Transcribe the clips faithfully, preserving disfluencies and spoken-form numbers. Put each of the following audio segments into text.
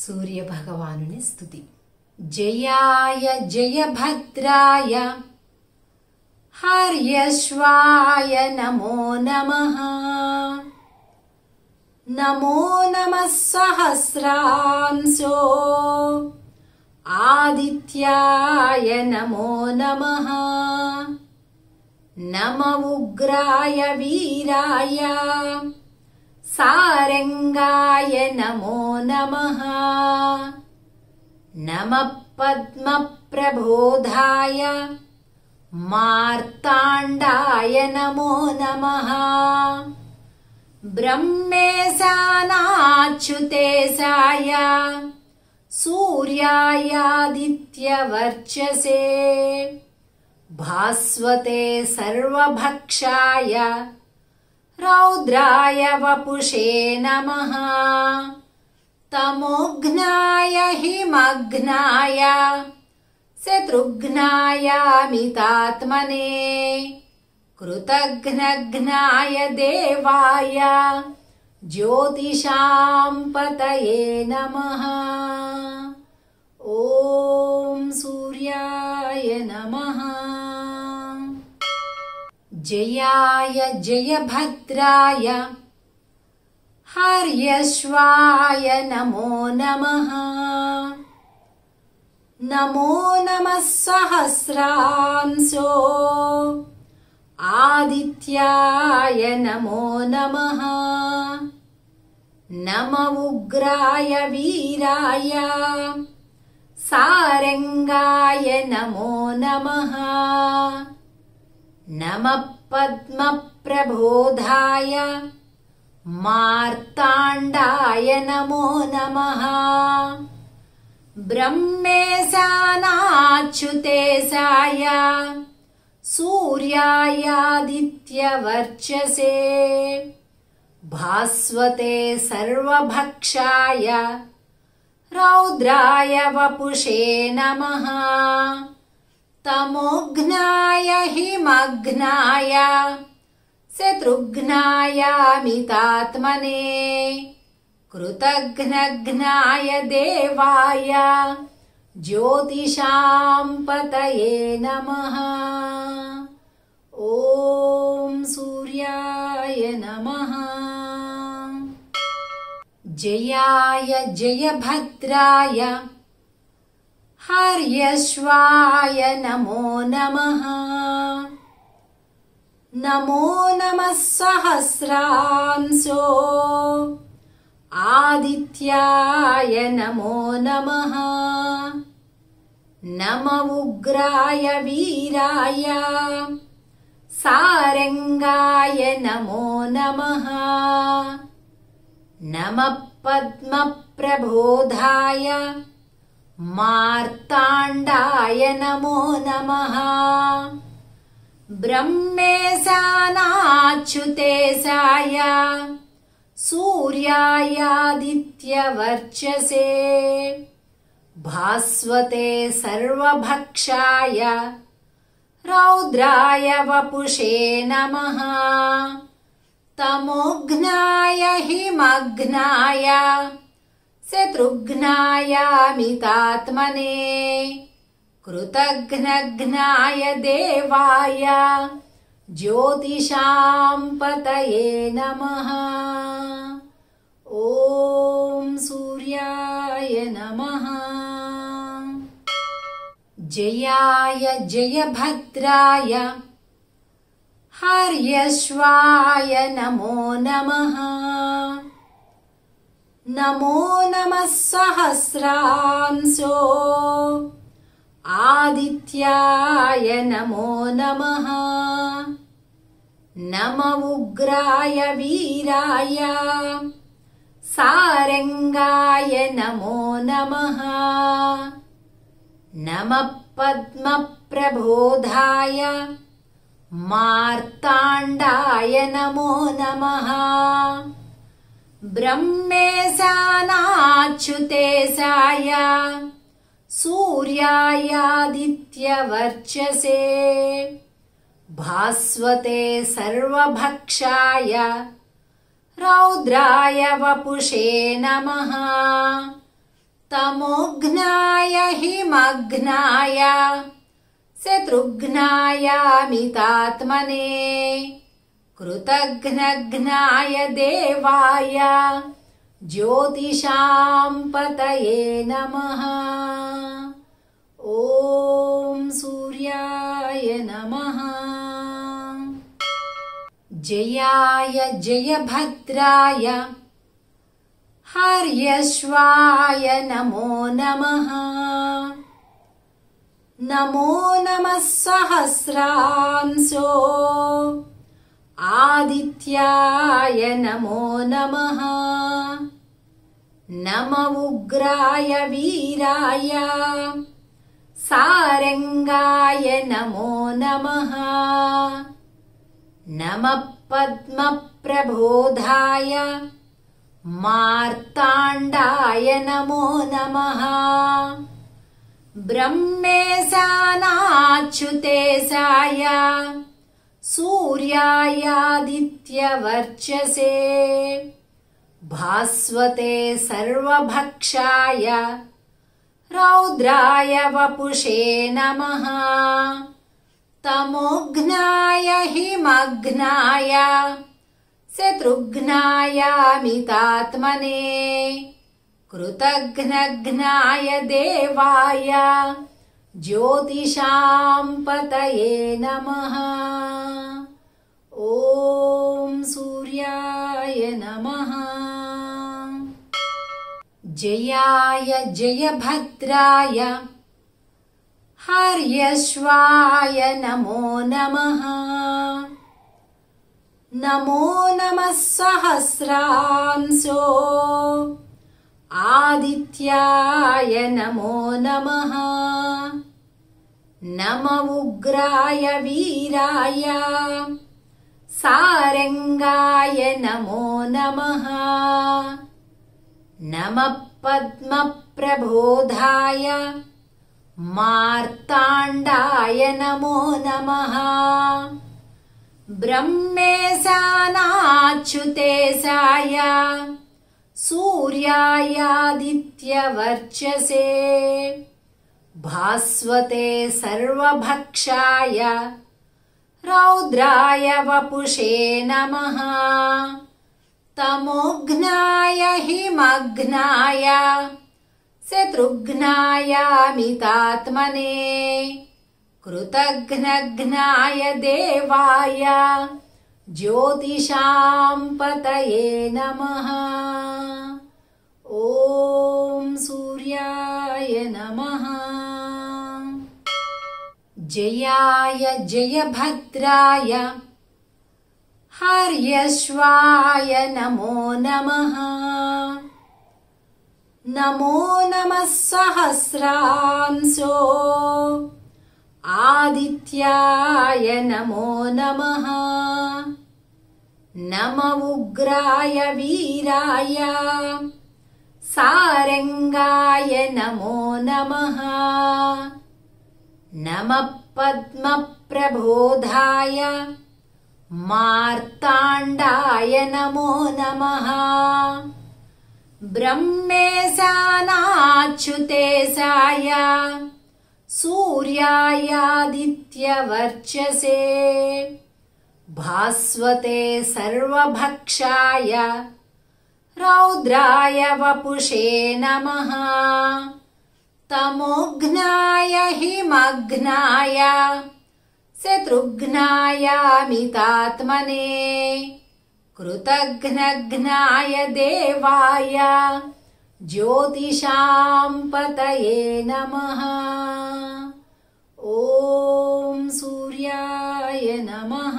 सूर्य भगवानुनि स्तुति। जयाय जयभद्राय हर्यश्वाय नमो नमः। नमो नमः सहस्रांशो आदित्याय नमो नमः। नमः उग्राय वीराय सारंगाय नमो नमः। नमः पद्मप्रभोधाय मार्तांडाय नमो नमः। ब्रह्मेशानाच्युतेशाय सूर्याय आदित्यवर्चसे भास्वते सर्वभक्षाय रौद्राय वपुषे नमः। तमोघ्नाय हिमघ्नाय शत्रुघ्नाय मितात्मने कृतघ्नघ्नाय देवाय ज्योतिषां पतये नमः। ओम सूर्याय नमः। जयाय जयभद्राय हर्यश्वाय नमो नमः। नमो नमः सहस्रांशो आदित्याय नमो नमः। नमः उग्राय वीराय सारंगाय नमो नमः। नमः पद्मप्रभोधाय मार्तांडाय नमो नमः। ब्रह्मेशानाच्युतेशाय सूर्याय आदित्यवर्चसे भास्वते सर्वभक्षाय रौद्राय वपुषे नमः। तमोघ्नाय हिमघ्नाय शत्रुघ्नाय मितात्मने कृतघ्नघ्नाय देवाय ज्योतिषां पतये नमः। ओम सूर्याय नमः। जयाय जयभद्राय हर्यश्वाय नमो नमः। नमो नमः सहस्रांशो आदित्याय नमो नमः। नमः उग्राय वीराय सारंगाय नमो नमः। नमः पद्मप्रभोधाय मार्तांडाय नमो नमः। ब्रह्मेशानाच्युतेशाय सूर्याय आदित्यवर्चसे भास्वते सर्वभक्षाय रौद्राय वपुषे नमः। तमोघ्नाय हिमघ्नाय शत्रुघ्नाय मितात्मने कृतघ्नघ्नाय देवाय ज्योतिषां पतये नमः। ओम सूर्याय नमः। जयाय जयभद्राय हर्यश्वाय नमो नमः। नमो नमः सहस्रांशो आदित्याय नमो नमः। नमः उग्राय वीराय सारंगाय नमो नमः। नमः पद्मप्रभोधाय मार्तांडाय नमो नमः। ब्रह्मेशानाच्युतेशाय सूर्याय आदित्यवर्चसे भास्वते सर्वभक्षाय रौद्राय वपुषे नमः। हिमघ्नाय शत्रुघ्नायामितात्मने कृतघ्नघ्नाय देवाय ज्योतिषां पतये नमः। ओम सूर्याय नमः। जयाय जयभद्राय हर्यश्वाय नमो नमः। नमो नमः सहस्रांशो आदित्याय नमो नमः। नमः उग्राय वीराय सारंगाय नमो नमः। नमः पद्मप्रभोधाय मार्तांडाय नमो नमः। ब्रह्मेशानाच्युतेशाय सूर्यायादित्यवर्चसे भास्वते सर्वभक्षाय रौद्राय वपुषे नमः। तमोघ्नाय हिमघ्नाय शत्रुघ्नायामितात्मने कृतघ्नघ्नाय देवाय ज्योतिषां पतये नमः। ओम सूर्याय नमः। जयाय जयभद्राय हर्यश्वाय नमो नमः। नमो नमः सहस्रांशो आदित्याय नमो नमः। नमः उग्राय वीराय सारंगाय नमो नमः। नमः पद्मप्रभोधाय मार्तांडाय नमो नमः। ब्रह्मेशानाच्युतेशाय सूर्यायादित्यवर्चसे भास्वते सर्वभक्षाय रौद्राय वपुषे नमः। तमोघ्नाय हिमघ्नाय शत्रुघ्नायामितात्मने कृतघ्नघ्नाय देवाय ज्योतिषां पतये नमः। ओम सूर्याय नमः। जयाय जयभद्राय हर्यश्वाय नमो नमः। नमो नमः सहस्रांशो आदित्याय नमो नमः। नमः उग्राय वीराय सारंगाय नमो नमः। नमः पद्मप्रभोधाय मार्तांडाय नमो नमः। ब्रह्मेशानाच्युतेशाय सूर्यायादित्यवर्चसे भास्वते सर्वभक्षाय रौद्राय वपुषे नमः। तमोघ्नाय हिमघ्नाय शत्रुघ्नायामितात्मने कृतघ्नघ्नाय देवाय ज्योतिषां पतये नमः। ओम सूर्याय नमः।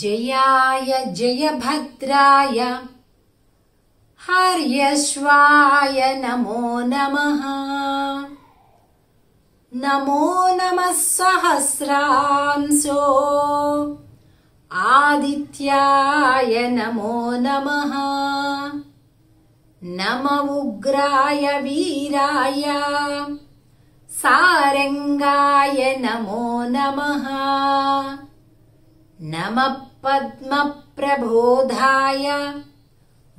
जयाय जयभद्राय हर्यश्वाय नमो नमः। नमो नमः सहस्रांशो आदित्याय नमो नमः। नमः उग्राय वीराय सारंगाय नमो नमः। नमः पद्मप्रभोधाय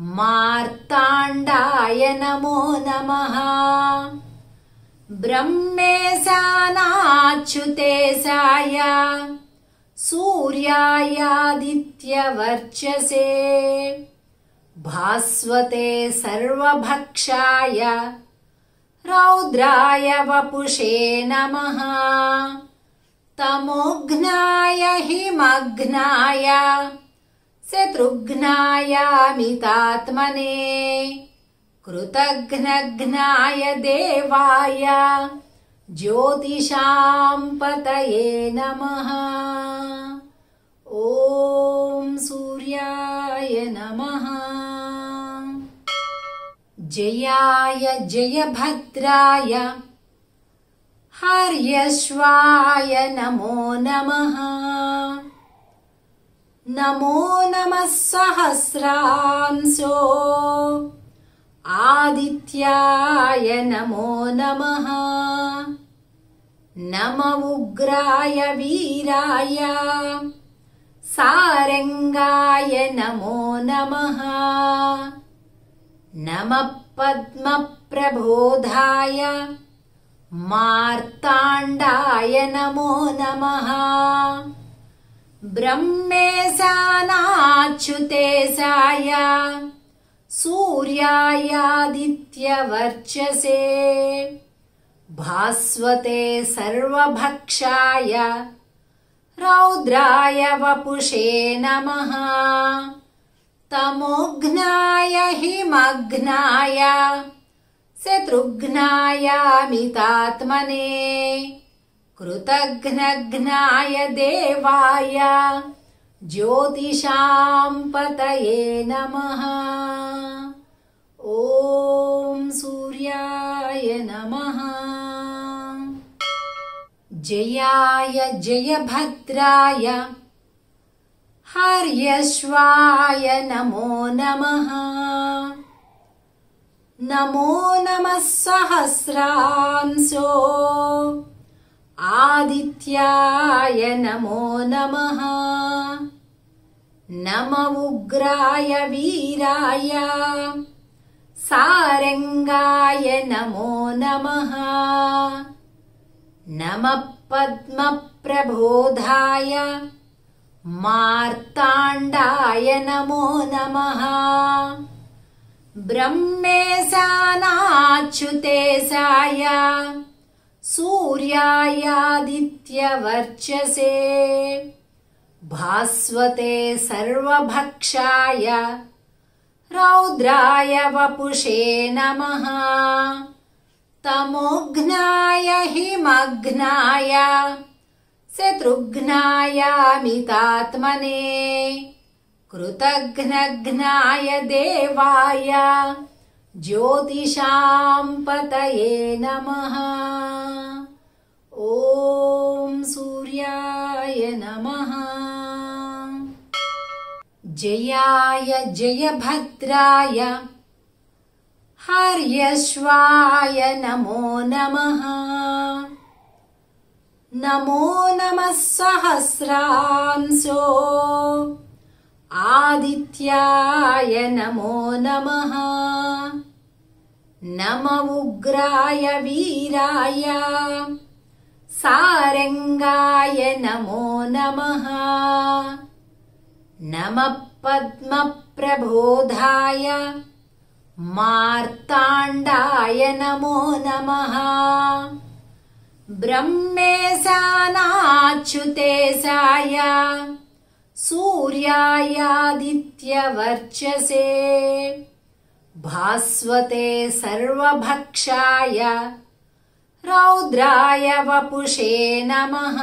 मार्तांडाय नमो नमः। ब्रह्मेशानाच्युतेशाय सूर्यायादित्य वर्चसे भास्वते सर्वभक्षाय रौद्राय वपुषे नमः। तमोघ्नाय हिमघ्नाय शत्रुघ्नाय मितात्मने कृतघ्नघ्नाय देवाय ज्योतिषां पतये नमः। ओम सूर्याय नमः। जयाय जयभद्राय हर्यश्वाय नमो नमः। नमो नमः सहस्रांशो आदित्याय नमो नमः। नमः उग्राय वीराय सारंगाय नमो नमः। नमः पद्मप्रभोधाय मार्तांडाय नमो नमः। ब्रह्मेशानाच्युतेशाय सूर्यायादित्य वर्चसे भास्वते सर्वभक्षाय रौद्राय वपुषे नमः। तमोघ्नाय हिमघ्नाय शत्रुघ्नाय मितात्मने कृतघ्नघ्नाय देवाय ज्योतिषां पतये नमः। ओम सूर्याय नमः। जयाय जयभद्राय हर्यश्वाय नमो नमः। नमो नमः सहस्रांशो आदित्याय नमो नमः। नमः उग्राय वीराय सारंगाय नमो नमः। नमः पद्मप्रभोधाय मार्तांडाय नमो नमः। ब्रह्मेशानाच्युतेशाय सूर्यायादित्य वर्चसे भास्वते सर्वभक्षाय रौद्राय वपुषे नमः। तमोघ्नाय हिमघ्नाय शत्रुघ्नाय मितात्मने कृतघ्नघ्नाय देवाय ज्योतिषां पतये नमः। ओम सूर्याय नमः। जयाय जयभद्राय हर्यश्वाय नमो नमः। नमो नमः सहस्रांशो आदित्याय नमो नमः। नमः उग्राय वीराय सारंगाय नमो नमः। नमः पद्मप्रभोधाय मार्तांडाय नमो नमः। ब्रह्मेशानाच्युतेशाय सूर्यायादित्य वर्चसे भास्वते सर्वभक्षाय रौद्राय वपुषे नमः।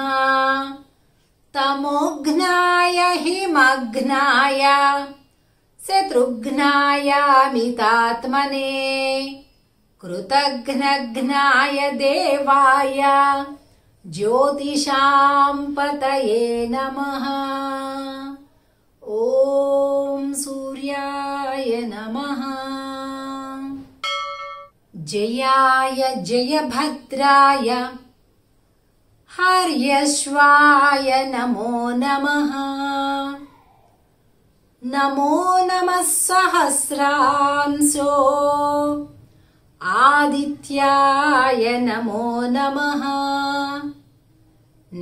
तमोघ्नाय हिमघ्नाय शत्रुघ्नाय मितात्मने कृतघ्नघ्नाय देवाय ज्योतिषां पतये नमः। ओम सूर्याय नमः। जयाय जयभद्राय हर्यश्वाय नमो नमः। नमो नमः सहस्रांशो आदित्याय नमो नमः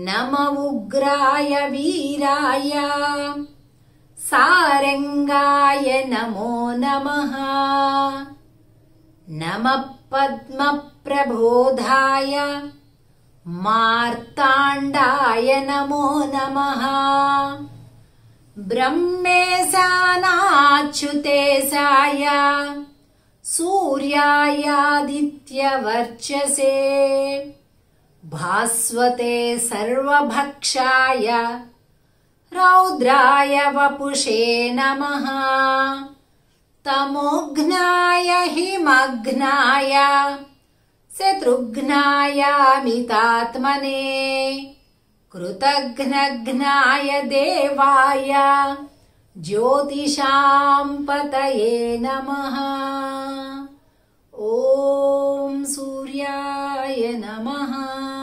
नमः उग्राय वीराय सारंगाय नमो नमः नमः पद्मप्रभोधाय मार्तांडाय नमो नमः ब्रह्मेशानाच्युतेशाय सूर्यायादित्यवर्चसे भास्वते सर्वभक्षाय रौद्राय वपुषे नमः तमोघ्नाय हिमघ्नाय शत्रुघ्नाय मितात्मने कृतघ्नघ्नाय देवाय ज्योतिषां पतये नमः। ओम सूर्याय नमः।